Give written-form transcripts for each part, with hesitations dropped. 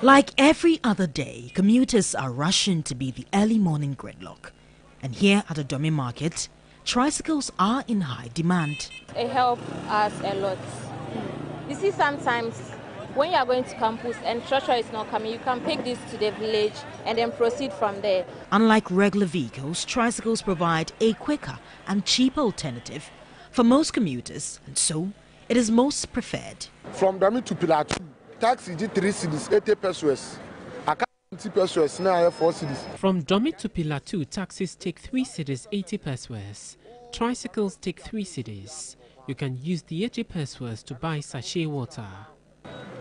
Like every other day, commuters are rushing to beat the early morning gridlock. And here at the Adomi market, tricycles are in high demand. It helps us a lot. You see, sometimes when you are going to campus and tractor is not coming, you can pick this to the village and then proceed from there. Unlike regular vehicles, tricycles provide a quicker and cheaper alternative for most commuters, and so it is most preferred. From Adomi to Pelatus, taxi is 3 cities, 80 pesos. Pesos, now I have 4 cities. From Adomi to Pelatus, taxis take 3 cities, 80 pesos. Tricycles take 3 cities. You can use the 80 pesos to buy sachet water.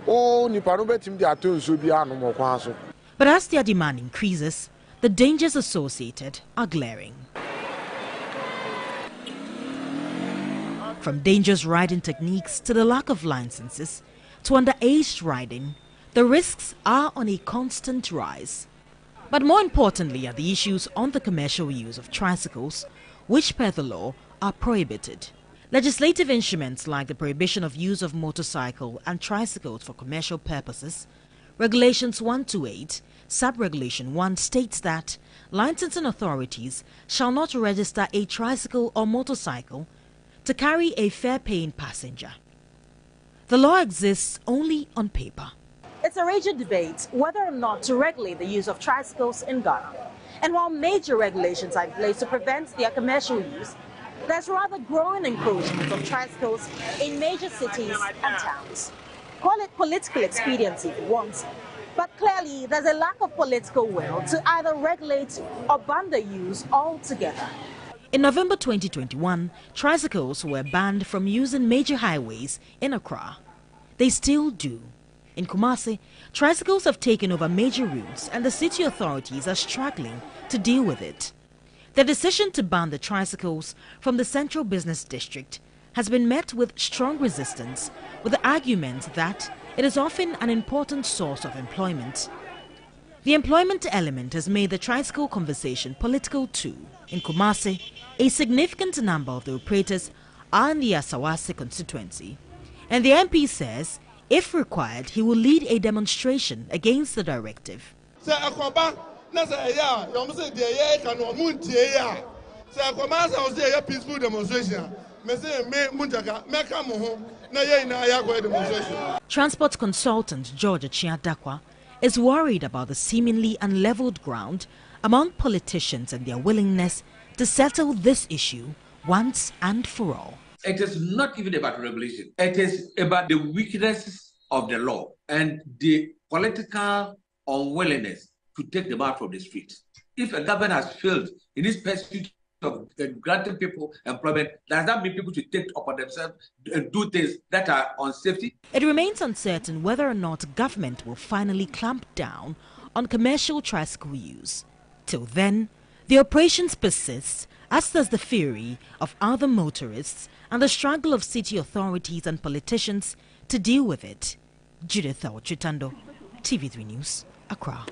But as their demand increases, the dangers associated are glaring. From dangerous riding techniques to the lack of licenses to underage riding, the risks are on a constant rise. But more importantly are the issues on the commercial use of tricycles, which per the law are prohibited. Legislative instruments like the prohibition of use of motorcycle and tricycles for commercial purposes, Regulations 128, Sub-Regulation 1 states that licensing authorities shall not register a tricycle or motorcycle to carry a fare-paying passenger. The law exists only on paper. It's a raging debate whether or not to regulate the use of tricycles in Ghana. And while major regulations are in place to prevent their commercial use, there's rather growing encroachment of tricycles in major cities and towns. Call it political expediency if you want, but clearly there's a lack of political will to either regulate or ban the use altogether. In November 2021, tricycles were banned from using major highways in Accra. They still do. In Kumasi, tricycles have taken over major routes and the city authorities are struggling to deal with it. The decision to ban the tricycles from the central business district has been met with strong resistance, with the argument that it is often an important source of employment. The employment element has made the tricycle conversation political too. In Kumasi, a significant number of the operators are in the Asawase constituency, and the MP says if required, he will lead a demonstration against the directive. Transport consultant George Achia Dakwa is worried about the seemingly unleveled ground among politicians and their willingness to settle this issue once and for all. It is not even about regulation. It is about the weaknesses of the law and the political unwillingness to take them out from the streets. If a government has failed in its pursuit of granting people employment, does that mean people should take it upon themselves and do things that are unsafe? It remains uncertain whether or not government will finally clamp down on commercial tricycle use. Till then, the operations persist, as does the fury of other motorists and the struggle of city authorities and politicians to deal with it. Judith Awortwi-Tandoh, TV3 News, Accra.